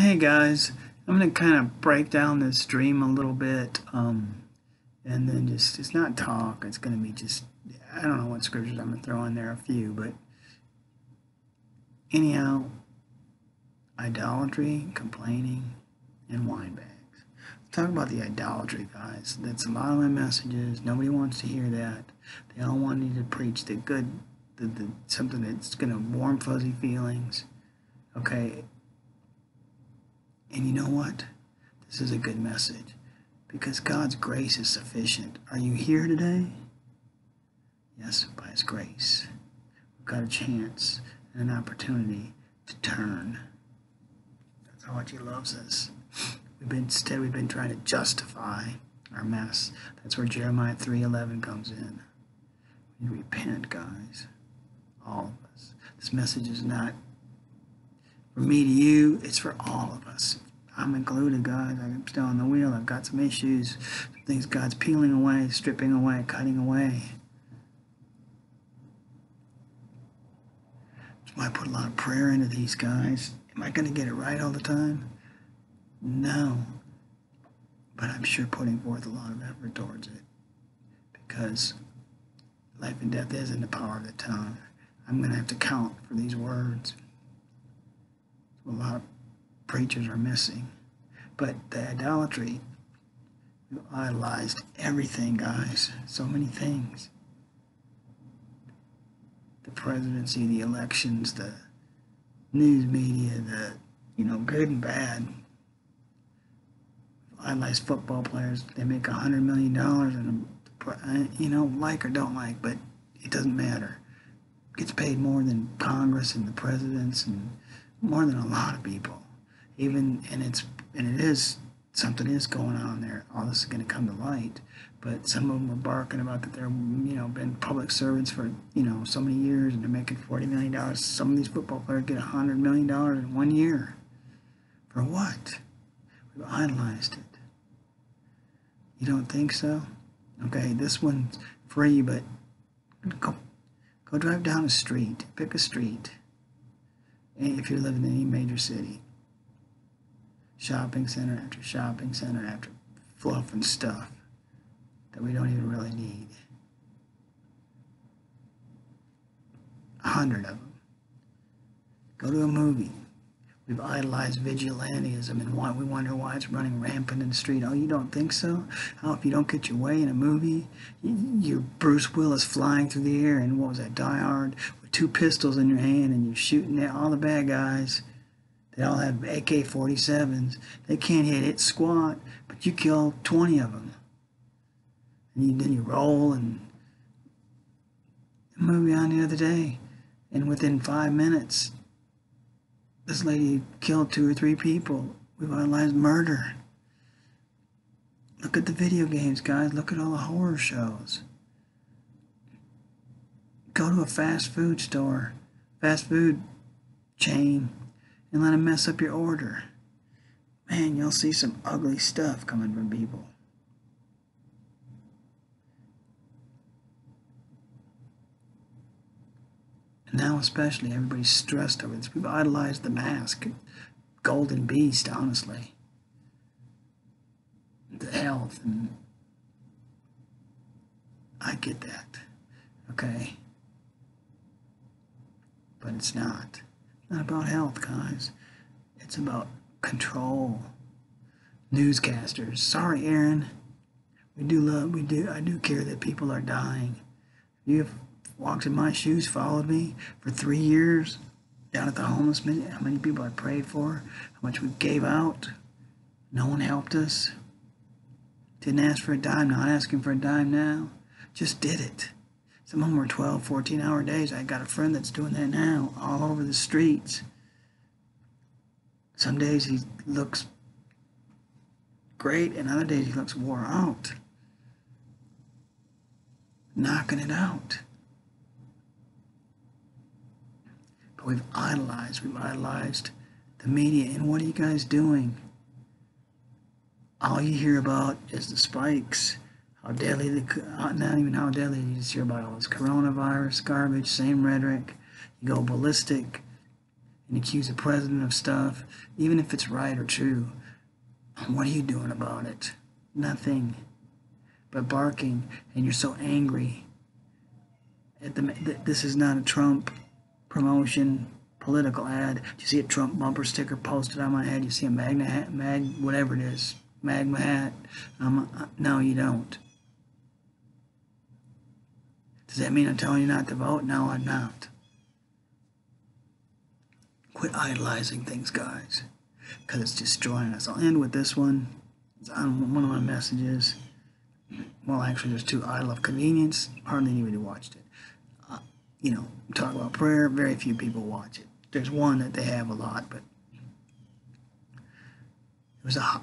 Hey guys, I'm going to kind of break down this dream a little bit, and then it's not talk, it's going to be just, I don't know what scriptures I'm going to throw in there, a few, but anyhow, idolatry, complaining, and wine bags. Let's talk about the idolatry, guys. That's a lot of my messages. Nobody wants to hear that. They all want me to preach the good, the something that's going to warm fuzzy feelings, okay? And you know what? This is a good message because God's grace is sufficient. Are you here today? Yes, by His grace. We've got a chance and an opportunity to turn. That's how much He loves us. We've been trying to justify our mess. That's where Jeremiah 3:11 comes in. We repent, guys. All of us. This message is not for me to you, it's for all of us. I'm included, guys. I'm still on the wheel. I've got some issues, some things God's peeling away, stripping away, cutting away. That's why I put a lot of prayer into these guys. Am I going to get it right all the time? No. But I'm sure putting forth a lot of effort towards it because life and death is in the power of the tongue. I'm going to have to count for these words. A lot of preachers are missing. But the idolatry, we idolized everything, guys. So many things. The presidency, the elections, the news media, the, good and bad. Idolized football players. They make $100 million, and, like or don't like, but it doesn't matter. Gets paid more than Congress and the presidents and more than a lot of people, and something is going on there. All this is going to come to light, but some of them are barking about that they're been public servants for so many years and they're making $40 million. Some of these football players get $100 million in 1 year. For what? We've idolized it. You don't think so? Okay, this one's free, but go drive down a street, pick a street. If you're living in any major city, shopping center after shopping center after fluff and stuff that we don't even really need. 100 of them. Go to a movie. We've idolized vigilantism and why we wonder why it's running rampant in the street. Oh, you don't think so? Oh, if you don't get your way in a movie, you're Bruce Willis flying through the air and what was that, Die Hard, with 2 pistols in your hand and you're shooting at all the bad guys. They all have AK-47s. They can't hit it squat, but you kill 20 of them. And then you roll and... A movie on the other day, and within 5 minutes... This lady killed 2 or 3 people. We've idolized murder. Look at the video games, guys. Look at all the horror shows. Go to a fast food store, fast food chain, and let them mess up your order. Man, you'll see some ugly stuff coming from people. Now especially, everybody's stressed over this. We've idolized the mask, Golden Beast, honestly. The health, and I get that, okay? But it's not about health, guys. It's about control. Newscasters, sorry, Aaron. I do care that people are dying. You've walked in my shoes, followed me for 3 years down at the homeless minute. How many people I prayed for, how much we gave out. No one helped us. Didn't ask for a dime, not asking for a dime now. Just did it. Some of them were 12, 14-hour days. I got a friend that's doing that now all over the streets. Some days he looks great and other days he looks wore out. Knocking it out. But we've idolized the media. And what are you guys doing? All you hear about is the spikes. Not even how deadly, you just hear about all this coronavirus garbage, same rhetoric. You go ballistic. and accuse the president of stuff, even if it's right or true, what are you doing about it? Nothing but barking, and you're so angry. This is not a Trump promotion political ad. You see a Trump bumper sticker posted on my head. You see a Magna hat, whatever it is, Magma hat. No, you don't. Does that mean I'm telling you not to vote? No, I'm not. Quit idolizing things, guys, because it's destroying us. I'll end with this one. It's on one of my messages. Well, actually, there's two. Idol of convenience. Hardly anybody watched it. You know, talk about prayer. Very few people watch it. There's one that they have a lot, but it was a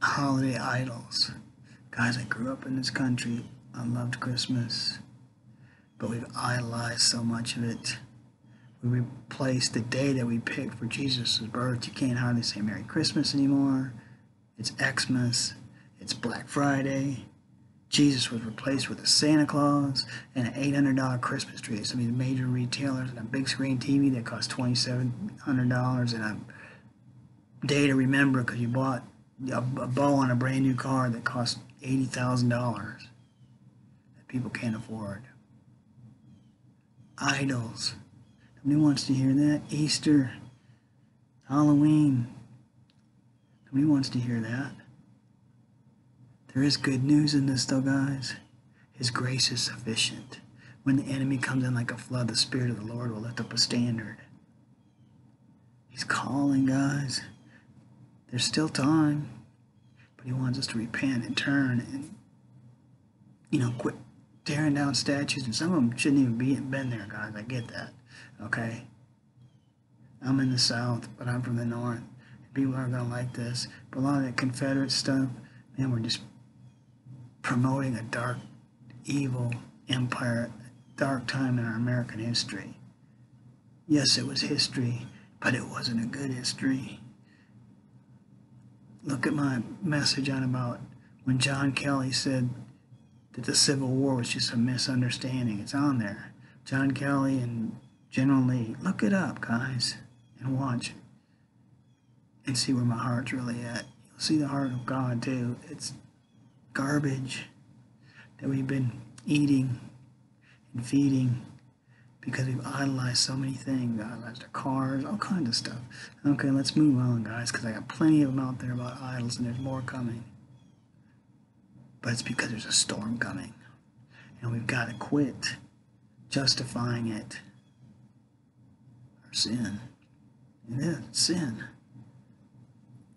holiday idols. Guys, I grew up in this country. I loved Christmas, but we've idolized so much of it. We replaced the day that we picked for Jesus' birth. You can't hardly say Merry Christmas anymore. It's Xmas. It's Black Friday. Jesus was replaced with a Santa Claus and an $800 Christmas tree. Some of these major retailers and a big screen TV that cost $2,700 and a day to remember because you bought a bow on a brand new car that cost $80,000 that people can't afford. Idols. Nobody wants to hear that. Easter, Halloween. Nobody wants to hear that. There is good news in this, though, guys. His grace is sufficient. When the enemy comes in like a flood, the Spirit of the Lord will lift up a standard. He's calling, guys. There's still time, but he wants us to repent and turn and, you know, quit tearing down statues. And some of them shouldn't even been there, guys. I get that. Okay, I'm in the South, but I'm from the North. People aren't going to like this. But a lot of that Confederate stuff, man, we're just promoting a dark, evil empire, a dark time in our American history. Yes, it was history, but it wasn't a good history. Look at my message on about when John Kelly said that the Civil War was just a misunderstanding. It's on there. John Kelly and General Lee. Look it up, guys, and watch it and see where my heart's really at. You'll see the heart of God, too. It's garbage that we've been eating and feeding because we've idolized so many things. Idolized our cars, all kinds of stuff. Okay, let's move on, guys, because I got plenty of them out there about idols, and there's more coming. But it's because there's a storm coming, and we've got to quit justifying it. Our sin. It is. It's sin.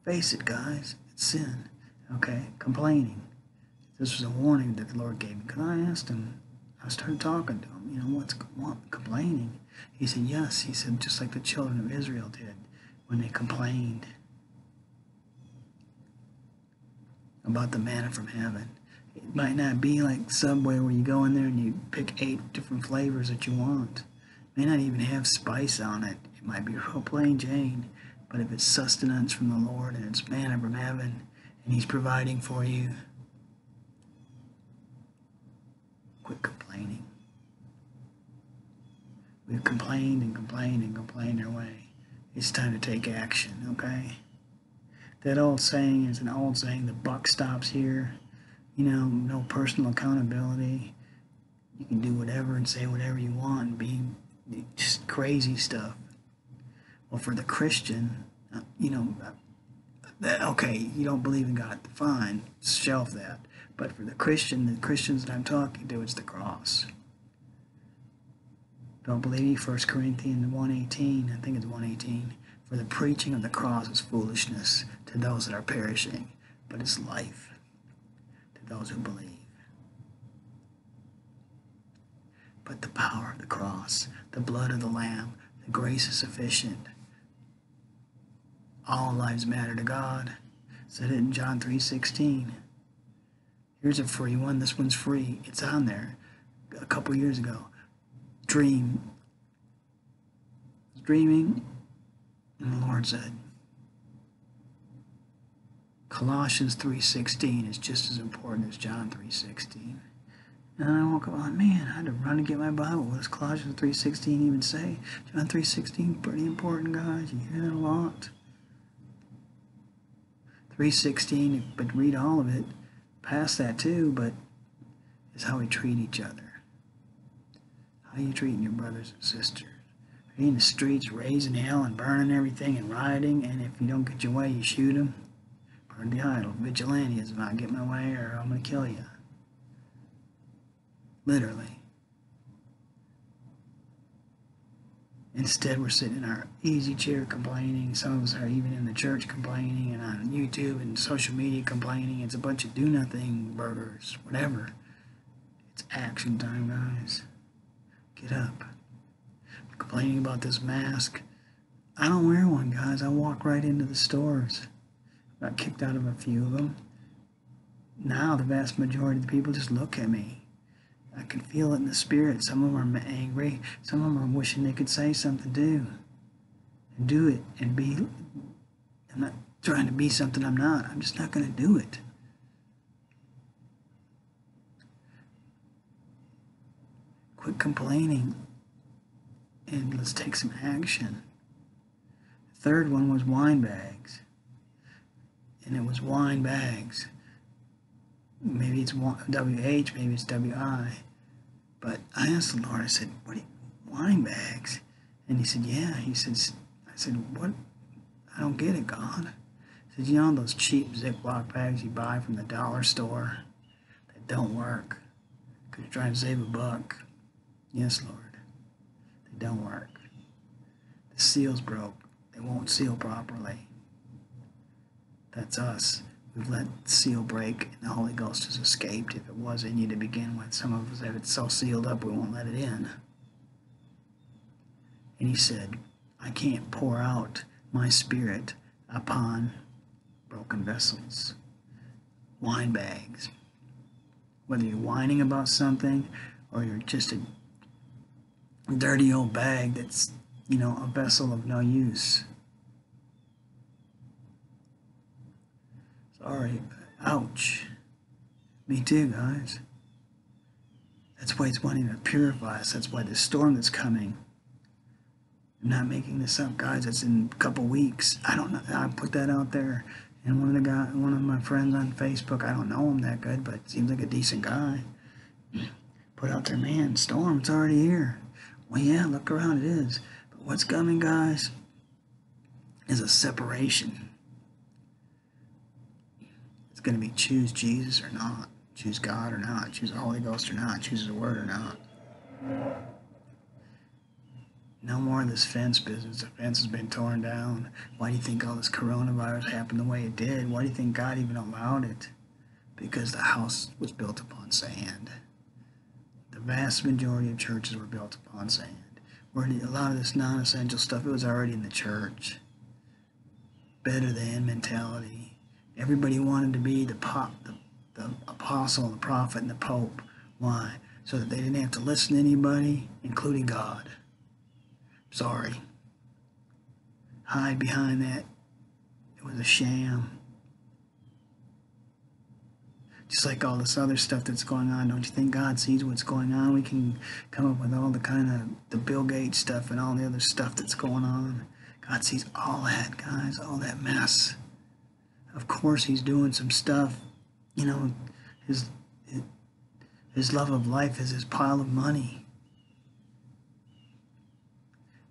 Face it, guys. It's sin. Okay? Complaining. This was a warning that the Lord gave me. Because I asked him. I started talking to him. You know, what's complaining? He said, yes. He said, just like the children of Israel did when they complained about the manna from heaven. It might not be like Subway where you go in there and you pick 8 different flavors that you want. It may not even have spice on it. It might be real plain Jane. But if it's sustenance from the Lord and it's manna from heaven and he's providing for you, quit complaining. We've complained and complained and complained our way. It's time to take action, okay? That old saying is an old saying, the buck stops here. You know, no personal accountability. You can do whatever and say whatever you want and be just crazy stuff. Well, for the Christian, you know, okay, you don't believe in God, fine, shelf that. But for the Christian, the Christians that I'm talking to, it's the cross. Don't believe 1 Corinthians 1:18, I think it's 1:18. For the preaching of the cross is foolishness to those that are perishing, but it's life to those who believe. But the power of the cross, the blood of the Lamb, the grace is sufficient. All lives matter to God. Said it in John 3:16. Here's a free one. This one's free. It's on there a couple years ago. Dream. I was dreaming, and the Lord said, Colossians 3:16 is just as important as John 3:16. And I woke up like, man, I had to run to get my Bible. What does Colossians 3:16 even say? John 3:16, pretty important, guys. You hear that a lot. 3:16, but read all of it. Past that too, but it's how we treat each other. How you treating your brothers and sisters? Are you in the streets raising hell and burning everything and rioting, and if you don't get your way, you shoot them? Burn the idol. Vigilantes, if I get my way or I'm going to kill you. Literally. Instead, we're sitting in our easy chair complaining. Some of us are even in the church complaining, and on YouTube and social media complaining. It's a bunch of do-nothing burgers, whatever. It's action time, guys. Get up. I'm complaining about this mask. I don't wear one, guys. I walk right into the stores. I got kicked out of a few of them. Now the vast majority of the people just look at me. I can feel it in the spirit. Some of them are angry. Some of them are wishing they could say something too. And do it and be. I'm not trying to be something I'm not. I'm just not going to do it. Quit complaining and let's take some action. The third one was wine bags. And it was wine bags. Maybe it's WH, maybe it's WI. But I asked the Lord, I said, what, wine bags? And he said, yeah. He said, I said, what? I don't get it, God. He said, you know those cheap Ziploc bags you buy from the dollar store that don't work because you're trying to save a buck? Yes, Lord. They don't work. The seal's broke. They won't seal properly. That's us. We've let the seal break, and the Holy Ghost has escaped. If it was in you to begin with, some of us have it so sealed up we won't let it in. And he said, I can't pour out my spirit upon broken vessels, wine bags. Whether you're whining about something or you're just a dirty old bag that's, you know, a vessel of no use. Sorry, ouch. Me too, guys. That's why it's wanting to purify us. That's why this storm that's coming. I'm not making this up, guys. It's in a couple weeks. I don't know. I put that out there, and one of my friends on Facebook. I don't know him that good, but seems like a decent guy. Put out there, man. Storm. It's already here. Well, yeah. Look around. It is. But what's coming, guys, is a separation. Going to be choose Jesus or not, choose God or not, choose the Holy Ghost or not, choose the Word or not. No more of this fence business. The fence has been torn down. Why do you think all this coronavirus happened the way it did? Why do you think God even allowed it? Because the house was built upon sand. The vast majority of churches were built upon sand. Where a lot of this non-essential stuff, it was already in the church. Better than mentality. Everybody wanted to be the apostle, the prophet, and the pope. Why? So that they didn't have to listen to anybody, including God. Sorry. Hide behind that. It was a sham. Just like all this other stuff that's going on, don't you think God sees what's going on? We can come up with all the kind of the Bill Gates stuff and all the other stuff that's going on. God sees all that, guys, all that mess. Of course, he's doing some stuff, you know, his love of life is his pile of money.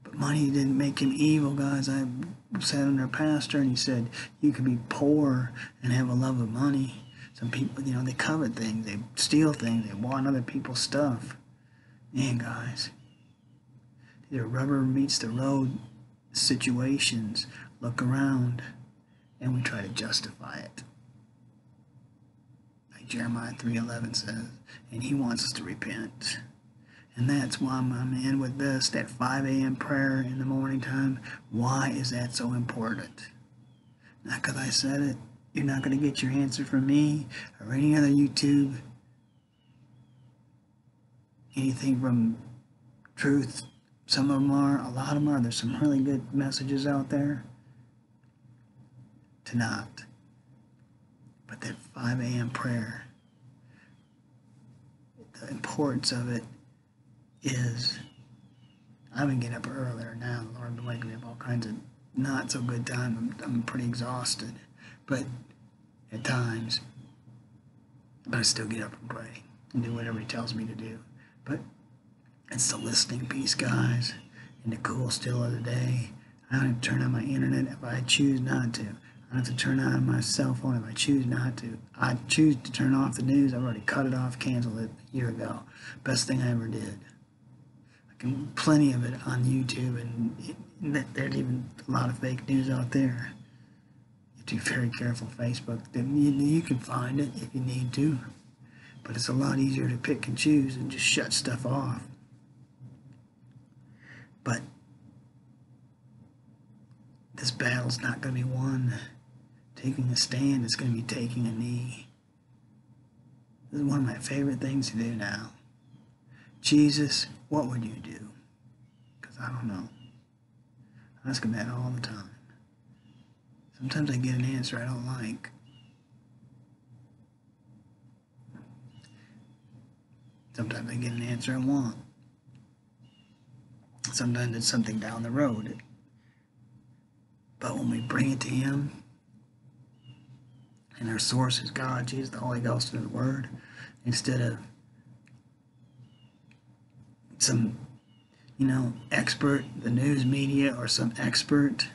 But money didn't make him evil, guys. I sat under a pastor and he said, you can be poor and have a love of money. Some people, you know, they covet things, they steal things, they want other people's stuff. Man, guys, these are rubber meets the road situations. Look around. And we try to justify it. Like Jeremiah 3:11 says, and he wants us to repent. And that's why I'm going to end with this, that 5 a.m. prayer in the morning time. Why is that so important? Not because I said it. You're not going to get your answer from me or any other YouTube. Anything from truth. Some of them are, a lot of them are. There's some really good messages out there. Not, but that 5 a.m. prayer, importance of it is I've been getting up earlier now. The Lord been waking me up all kinds of not so good times. I'm pretty exhausted, but at times, but I still get up and pray and do whatever He tells me to do. But it's the listening piece, guys, and the cool still of the day. I don't have to turn on my internet if I choose not to. I don't have to turn on my cell phone if I choose not to. I choose to turn off the news. I've already cut it off, canceled it a year ago. Best thing I ever did. I can plenty of it on YouTube, and there's even a lot of fake news out there. You have to be very careful. Facebook, you can find it if you need to, but it's a lot easier to pick and choose and just shut stuff off. But this battle's not going to be won taking a stand. It's going to be taking a knee. This is one of my favorite things to do now. Jesus, what would you do? Because I don't know. I ask him that all the time. Sometimes I get an answer I don't like. Sometimes I get an answer I want. Sometimes it's something down the road. But when we bring it to Him, and our source is God, Jesus, the Holy Ghost, and His Word, instead of some, expert, the news media, or some expert,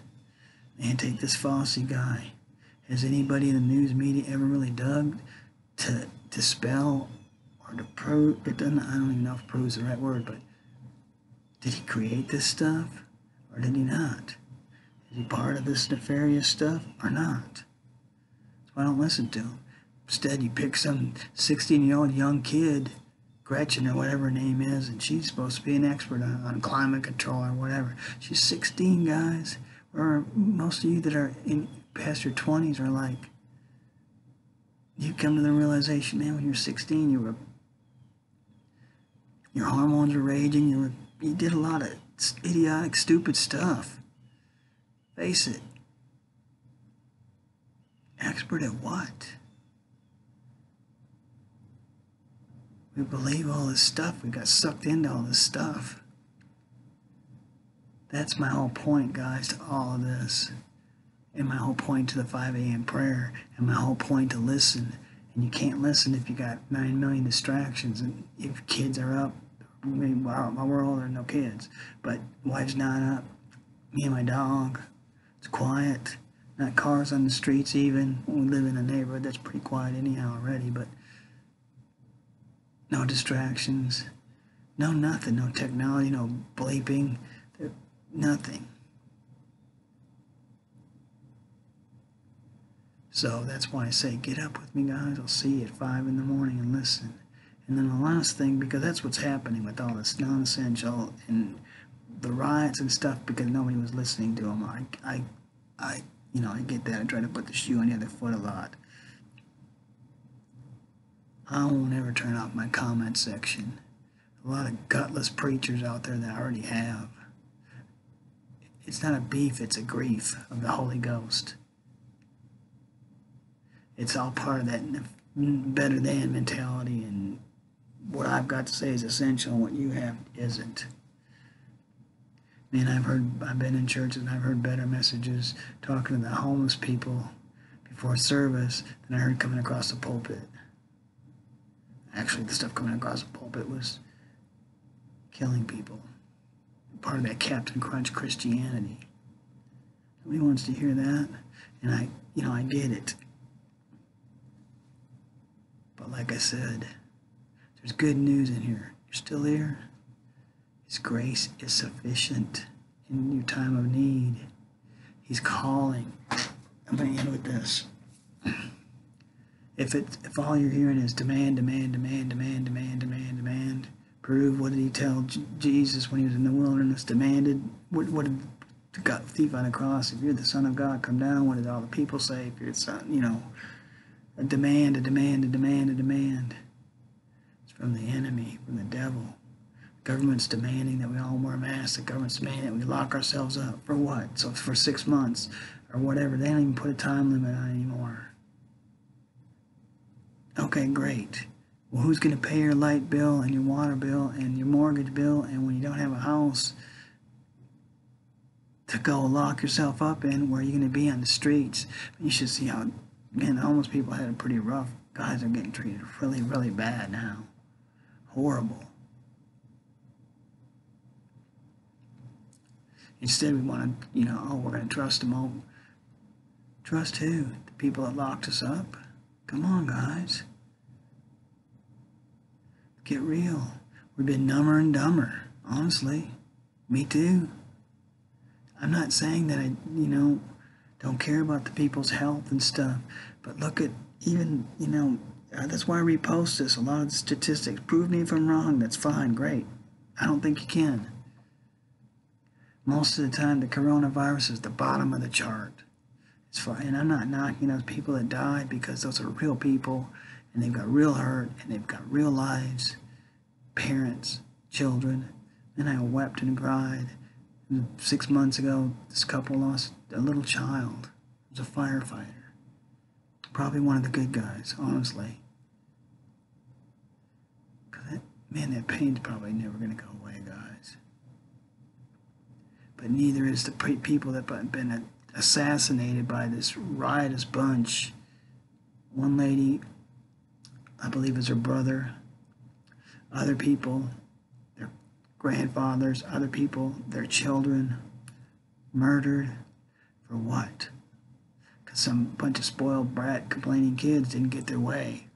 man, take this Fossey guy. Has anybody in the news media ever really dug to dispel or to prove? I don't even know if prove is the right word, but did he create this stuff or did he not? Is he part of this nefarious stuff or not? That's why I don't listen to him. Instead, you pick some 16-year-old young kid, Gretchen or whatever her name is, and she's supposed to be an expert on climate control or whatever. She's 16, guys. Or most of you that are in past your 20s are like, you come to the realization, man, when you're 16, your hormones were raging, you did a lot of idiotic, stupid stuff. Face it. Expert at what? We believe all this stuff. We got sucked into all this stuff. That's my whole point, guys, to all of this. And my whole point to the 5 a.m. prayer. And my whole point to listen. And you can't listen if you got 9 million distractions. And if kids are up, I mean, wow, my world, there are no kids. But wife's not up. Me and my dog. It's quiet. Not cars on the streets even. We live in a neighborhood that's pretty quiet anyhow already, but no distractions. No nothing. No technology. No bleeping. Nothing. So that's why I say get up with me, guys. I'll see you at 5 in the morning and listen. And then the last thing, because that's what's happening with all this non-essential and the riots and stuff, because nobody was listening to them. I get that. I try to put the shoe on the other foot a lot. I won't ever turn off my comment section. A lot of gutless preachers out there that I already have. It's not a beef, it's a grief of the Holy Ghost. It's all part of that better than mentality, and what I've got to say is essential, and what you have isn't. Man, I've been in churches and I've heard better messages talking to the homeless people before service than I heard coming across the pulpit. Actually, the stuff coming across the pulpit was killing people. Part of that Captain Crunch Christianity. Nobody wants to hear that, and I get it. But like I said, there's good news in here. You're still here. His grace is sufficient in your time of need. He's calling. I'm going to end with this. If all you're hearing is demand, demand, demand, demand, demand, demand, demand, prove. What did he tell Jesus when he was in the wilderness? Demanded. What did the thief on the cross? If you're the Son of God, come down. What did all the people say? If you're the Son, a demand, a demand, a demand, a demand. It's from the enemy, from the devil. Government's demanding that we all wear masks. The government's demanding that we lock ourselves up. For what? So for 6 months or whatever. They don't even put a time limit on anymore. Okay, great. Well, who's going to pay your light bill and your water bill and your mortgage bill? And when you don't have a house to go lock yourself up in, where are you going to be on the streets? You should see how, man, the homeless people had it pretty rough. Guys are getting treated really, really bad now. Horrible. Instead, we want to, we're going to trust them all. Trust who? The people that locked us up? Come on, guys. Get real. We've been dumber and dumber, honestly. Me too. I'm not saying that I, don't care about the people's health and stuff, but look at even, that's why I repost this. A lot of the statistics. Prove me if I'm wrong. That's fine. Great. I don't think you can. Most of the time, the coronavirus is the bottom of the chart. It's fine. And I'm not knocking those people that died, because those are real people, and they've got real hurt, and they've got real lives, parents, children. And I wept and cried. 6 months ago, this couple lost a little child. It was a firefighter. Probably one of the good guys, honestly. Man, that pain's probably never going to go away, guys. But neither is the people that have been assassinated by this riotous bunch. One lady, I believe is her brother, other people, their grandfathers, other people, their children, murdered for what? Because some bunch of spoiled brat complaining kids didn't get their way.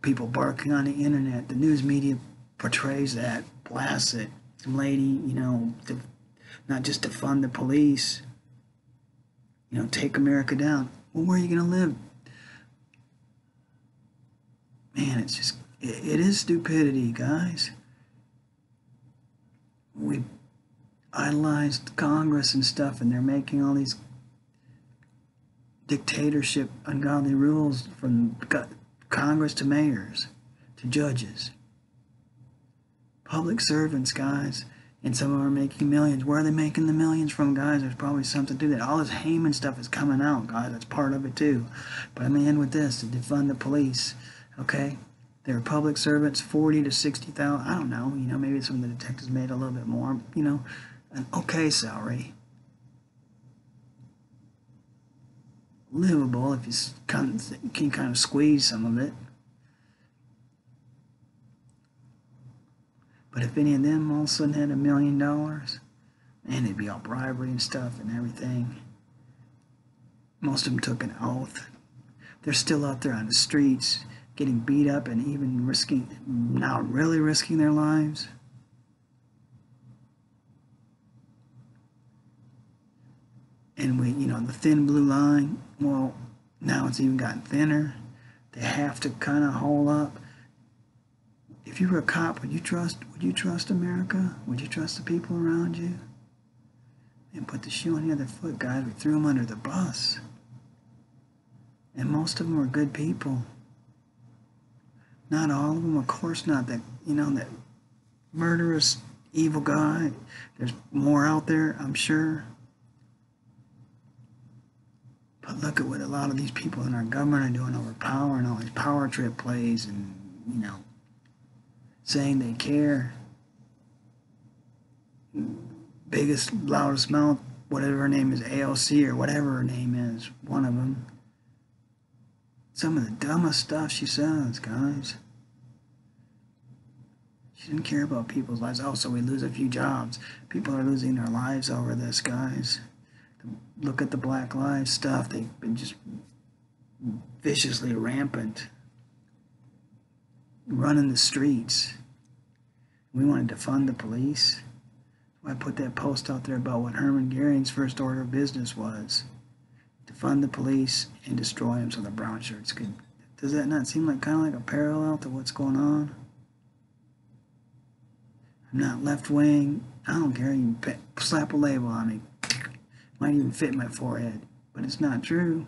People barking on the internet. The news media portrays that, blasts it. Some lady, not just to fund the police, take America down. Well, where are you going to live? Man, it's just, it is stupidity, guys. We idolized Congress and stuff, and they're making all these dictatorship, ungodly rules from Congress to mayors, to judges. Public servants, guys. And some of them are making millions. Where are they making the millions from, guys? There's probably something to that. All this Haman stuff is coming out, guys. That's part of it, too. But I'm going to end with this, to defund the police, okay? There are public servants, 40 to 60,000. I don't know. Maybe some of the detectives made a little bit more, an okay salary. Livable if you can kind of squeeze some of it. But if any of them all of a sudden had $1 million, man, it'd be all bribery and stuff and everything. Most of them took an oath. They're still out there on the streets getting beat up and even not really risking their lives. And we, the thin blue line, well, now it's even gotten thinner. They have to kind of hole up. If you were a cop, would you trust America? Would you trust the people around you? And put the shoe on the other foot, guys. We threw them under the bus. And most of them were good people. Not all of them, of course not. That, that murderous, evil guy. There's more out there, I'm sure. But look at what a lot of these people in our government are doing over power and all these power trip plays and, saying they care. Biggest, loudest mouth, whatever her name is, AOC or whatever her name is, one of them. Some of the dumbest stuff she says, guys. She didn't care about people's lives. Oh, so we lose a few jobs. People are losing their lives over this, guys. Look at the Black Lives stuff. They've been just viciously rampant. Running the streets. We wanted to defund the police. I put that post out there about what Herman Goering's first order of business was. Defund the police and destroy them so the brown shirts could. Does that not seem like kind of like a parallel to what's going on? I'm not left wing. I don't care. You can slap a label on me. Might even fit my forehead. But it's not true.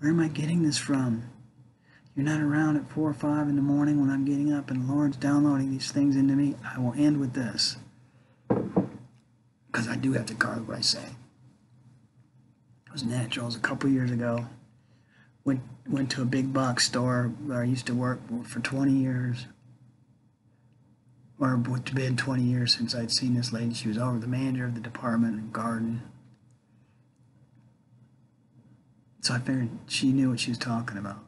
Where am I getting this from? You're not around at 4 or 5 in the morning when I'm getting up and the Lord's downloading these things into me. I will end with this, because I do have to guard what I say. It was natural. It was a couple years ago. went to a big box store where I used to work for 20 years, or it's been 20 years since I'd seen this lady. She was the manager of the department of garden. So I figured she knew what she was talking about.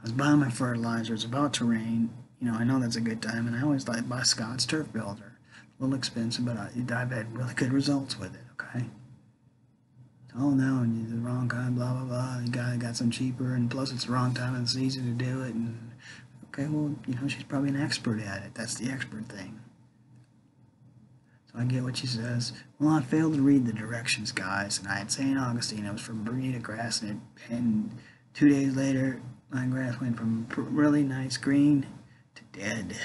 I was buying my fertilizer, it's about to rain, you know, I know that's a good time, and I always like to buy Scott's Turf Builder. A little expensive, but I've had really good results with it, okay? Oh no, you did the wrong kind, blah, blah, blah, the guy got some cheaper, and plus it's the wrong time and it's easy to do it, and okay, well, you know, she's probably an expert at it. That's the expert thing. So I get what she says. Well, I failed to read the directions, guys, and I had St. Augustine. It was from Bermuda grass, and 2 days later, my grass went from really nice green to dead.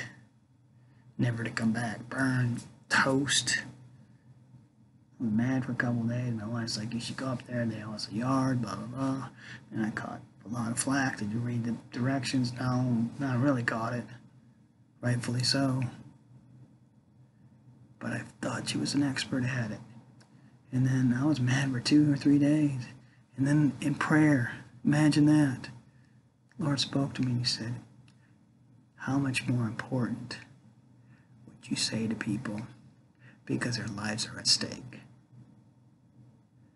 Never to come back, burned, toast. I was mad for a couple of days. My wife's like, you should go up there, they owe us a yard, blah, blah, blah. And I caught a lot of flack. Did you read the directions? No, I really caught it. Rightfully so. But I thought she was an expert at it. And then I was mad for 2 or 3 days. And then in prayer, imagine that. The Lord spoke to me and he said, how much more important you say to people, because their lives are at stake,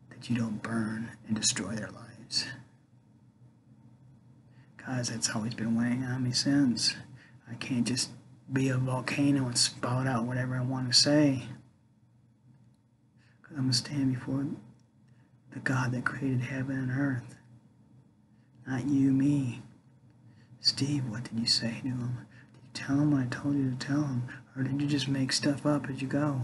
that you don't burn and destroy their lives. Guys, that's always been weighing on me since. I can't just be a volcano and spout out whatever I want to say, because I'm going to stand before the God that created heaven and earth. Not you, me. Steve, what did you say to him? Did you tell him what I told you to tell him? Or did you just make stuff up as you go?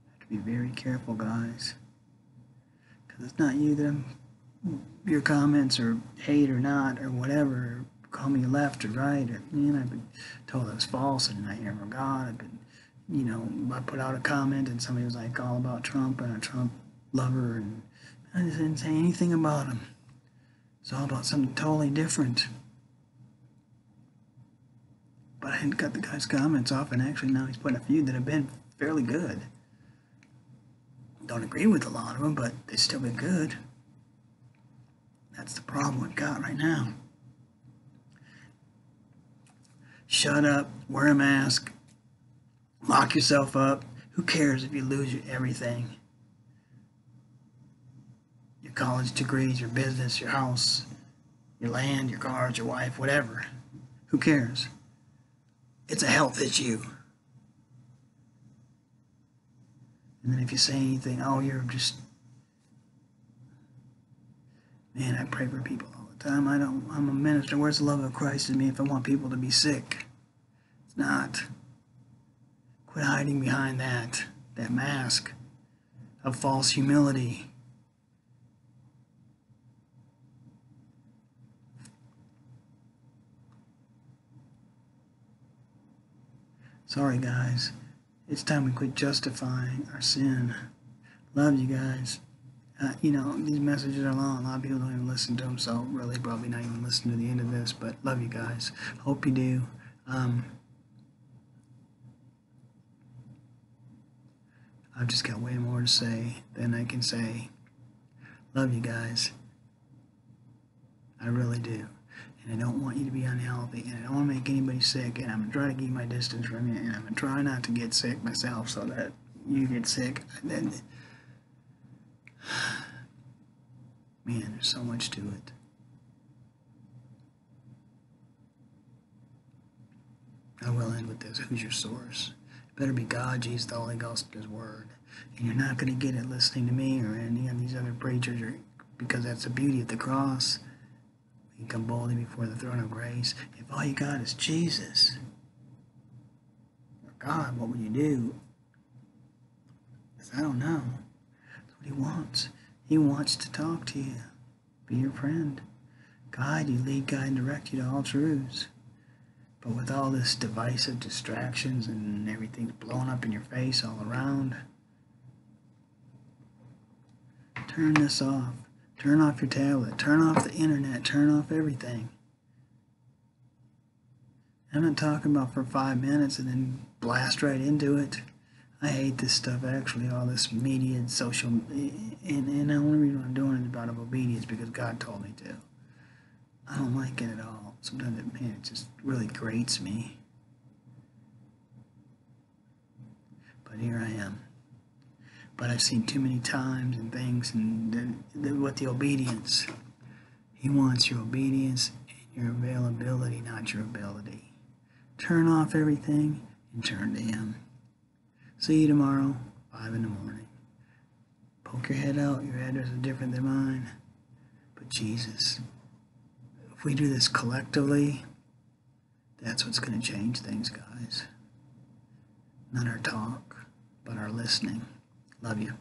I have to be very careful, guys. Because it's not you that your comments or hate or not or whatever, call me left or right, or, man, I've been told it was false and I never got it. You know, I put out a comment and somebody was like all about Trump and a Trump lover, and I just didn't say anything about him. It's all about something totally different. But I hadn't cut the guy's comments off, and actually now he's put a few that have been fairly good. Don't agree with a lot of them, but they've still been good. That's the problem we've got right now. Shut up, wear a mask, lock yourself up. Who cares if you lose your everything? Your college degrees, your business, your house, your land, your cars, your wife, whatever. Who cares? It's a health issue. And then if you say anything, oh, you're just... Man, I pray for people all the time. I'm a minister. Where's the love of Christ in me if I want people to be sick? It's not. Quit hiding behind that mask of false humility. Sorry, guys. It's time we quit justifying our sin. Love you guys. You know, these messages are long. A lot of people don't even listen to them, so really probably not even listen to the end of this, but love you guys. Hope you do. I've just got way more to say than I can say. Love you guys. I really do. I don't want you to be unhealthy, and I don't want to make anybody sick, and I'm going to try to keep my distance from you, and I'm going to try not to get sick myself so that you get sick. Man, there's so much to it. I will end with this. Who's your source? It better be God, Jesus, the Holy Ghost, His Word. And you're not going to get it listening to me or any of these other preachers, because that's the beauty of the cross. You come boldly before the throne of grace. If all you got is Jesus or God, what would you do? Because I don't know. That's what He wants. He wants to talk to you, be your friend, guide you, lead, guide, and direct you to all truths. But with all this divisive distractions and everything's blowing up in your face all around, turn this off. Turn off your tablet, turn off the internet, turn off everything. I'm not talking about for 5 minutes and then blast right into it. I hate this stuff, actually, all this media and social, and the only reason I'm doing it is out of obedience, because God told me to. I don't like it at all. Sometimes it just really grates me. But here I am. But I've seen too many times and things, and what the obedience. He wants your obedience and your availability, not your ability. Turn off everything and turn to Him. See you tomorrow, 5 in the morning. Poke your head out. Your head is different than mine. But Jesus, if we do this collectively, that's what's going to change things, guys. Not our talk, but our listening. Love you.